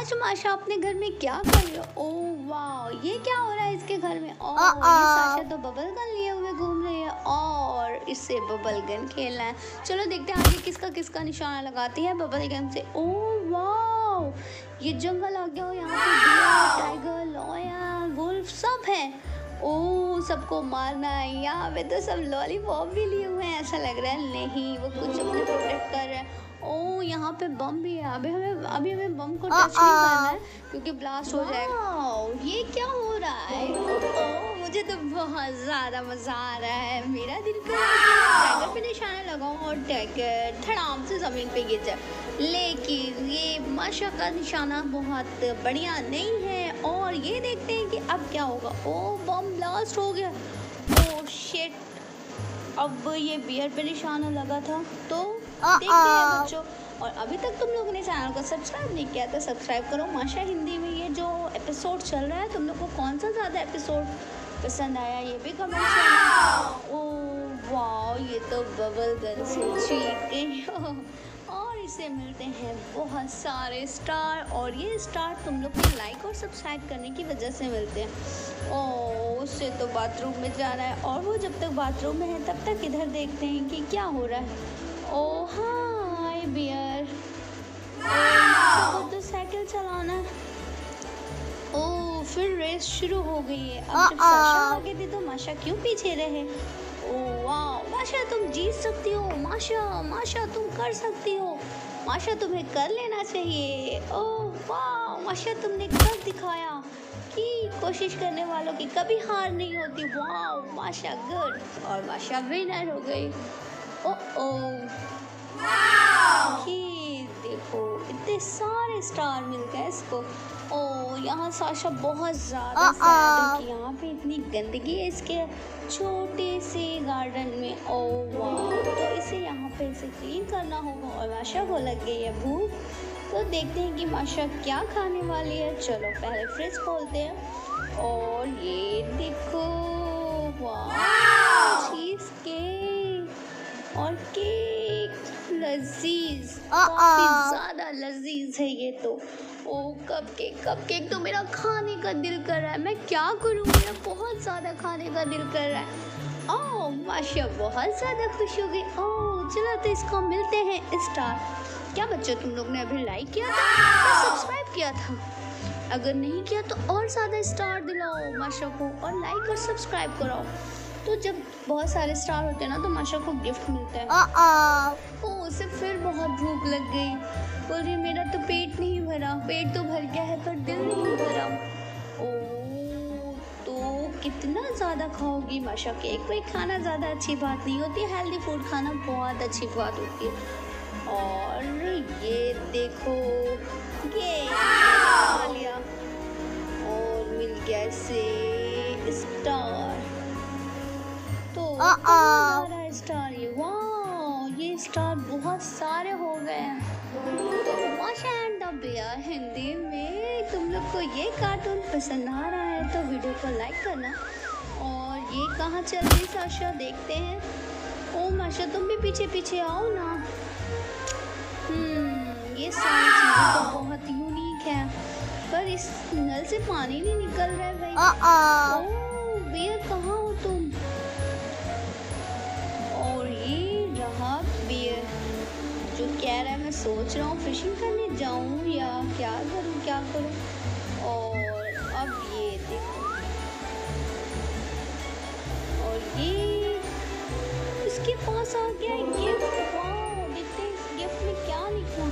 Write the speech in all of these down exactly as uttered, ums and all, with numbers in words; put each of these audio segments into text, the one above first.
आज माशा अपने घर में क्या कर रही है? ओह वाह, ये क्या हो रहा है इसके घर में? और साशा तो बबल गन लिए हुए घूम रही है और इससे बबल गन खेलना है। चलो देखते हैं आगे किसका किसका निशाना लगाती है बबल गन से। ओह वाह, ये जंगल आ गया, यहाँ पे डियर, टाइगर, लॉयन, वुल्फ सब है। ओह, सबको मारना है। यहाँ पे तो सब लॉलीपॉप भी लिए हुए हैं, ऐसा लग रहा है। नहीं, वो कुछ अपने प्रोटेक्ट कर रहे हैं। ओह, यहाँ पे बम भी है। अभी हमें अभी हमें बम को टच नहीं करना है क्योंकि ब्लास्ट हो जाएगा। ये क्या हो रहा है? ओह, मुझे तो बहुत ज़्यादा मज़ा आ रहा है। मेरा दिल कर टाइगर पे निशाना लगाऊँ और टाइगर धड़ाम से ज़मीन पे गिर जाए, लेकिन ये माशा का निशाना बहुत बढ़िया नहीं है। और ये देखते हैं कि अब क्या होगा। ओह, बम ब्लास्ट हो गया। ओह शिट, अब ये बियर पे निशाना लगा था तो देखते हैं बच्चों। और अभी तक तुम लोगों ने चैनल को सब्सक्राइब नहीं किया तो सब्सक्राइब करो। माशा हिंदी में ये जो एपिसोड चल रहा है, तुम लोग को कौन सा ज़्यादा एपिसोड पसंद आया ये भी कमेंट करो। ओ वाह, ये तो बबल गन से जीत गई। और इसे मिलते हैं बहुत सारे स्टार, और ये स्टार तुम लोग को लाइक और सब्सक्राइब करने की वजह से मिलते हैं। ओ, उससे तो बाथरूम में जाना है और वो जब तक बाथरूम में है तब तक इधर देखते हैं कि क्या हो रहा है। ओह हाय बियर, तो साइकिल चलाना है। ओह, फिर रेस शुरू हो गई है। अब जब साशा आगे थी तो माशा क्यों पीछे रहे? ओह वाह, माशा तुम जीत सकती हो। माशा माशा तुम कर सकती हो। माशा तुम्हें कर लेना चाहिए। ओह वाह, माशा तुमने कर दिखाया कि कोशिश करने वालों की कभी हार नहीं होती। वाह माशा गुड, और माशा विनर हो गई। ओ ओ ये देखो, इतने सारे स्टार मिल गए इसको। ओ, यहाँ साशा बहुत ज़्यादा सैड है कि यहाँ पे इतनी गंदगी है इसके छोटे से गार्डन में। ओ वाह, तो इसे यहाँ पे इसे क्लीन करना होगा। और माशा को लग गई है भूख, तो देखते हैं कि माशा क्या खाने वाली है। चलो पहले फ्रिज खोलते हैं और ये देखो, वाह चीज केक और केक, लजीज, काफी ज़्यादा लजीज है ये तो। ओ कप केक, कप केक तो मेरा खाने का दिल कर रहा है। मैं क्या करूँ, मेरा बहुत ज़्यादा खाने का दिल कर रहा है। ओ माशा बहुत ज़्यादा खुश हो गई। ओ चलो तो इसको मिलते हैं स्टार। क्या बच्चों, तुम लोग ने अभी लाइक किया था और सब्सक्राइब किया था? अगर नहीं किया तो और ज़्यादा स्टार दिलाओ माशा को और लाइक और सब्सक्राइब कराओ। तो जब बहुत सारे स्टार होते हैं ना तो माशा को गिफ्ट मिलता है। ओ उसे फिर बहुत भूख लग गई। बोल रही मेरा तो पेट नहीं भरा। पेट तो भर गया है पर दिल नहीं भरा। कितना ज़्यादा खाओगी माशा? केक में खाना ज़्यादा अच्छी बात नहीं होती, हेल्दी फूड खाना बहुत अच्छी बात होती है। और ये देखो, ये खा लिया और मिल गया इसे स्टार। तो सारा स्टार, ये वाह, ये स्टार बहुत सारे हो गए हैं। तो माशा एंड द बियर हिंदी में तुम लोग को ये कार्टून पसंद आ रहा है तो वीडियो को लाइक करना। और ये कहाँ चल रही साशा, देखते हैं। ओ माशा तुम भी पीछे पीछे आओ ना। हम्म, ये सारी चीज़ें तो बहुत यूनिक है, पर इस नल से पानी नहीं निकल रहा है भाई। ओ बियर कहाँ हो तुम? और ये रहा बियर जो कह रहा है मैं सोच रहा हूँ फिशिंग करने जाऊँ या क्या करूँ क्या करूँ। और अब ये देखो, और ये इसके पास आ गया गिफ्ट। वाओ, देखते हैं इस गिफ्ट में क्या लिखा।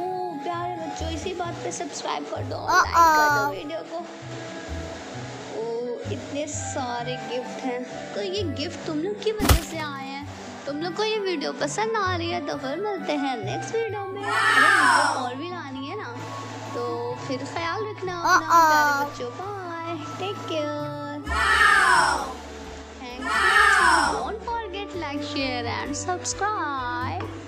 ओ प्यारे बच्चों, इसी बात पे सब्सक्राइब कर दो, लाइक कर दो वीडियो को। ओ इतने सारे गिफ्ट हैं, तो ये गिफ्ट तुम लोग की वजह से आए हैं। तुम लोग को ये वीडियो पसंद आ रही है तो फिर मिलते हैं नेक्स्ट वीडियो में। और भी लानी है ना, तो फिर ख्याल रखना अपना प्यारे बच्चों। Bye, take care, thank you, don't forget like share and subscribe.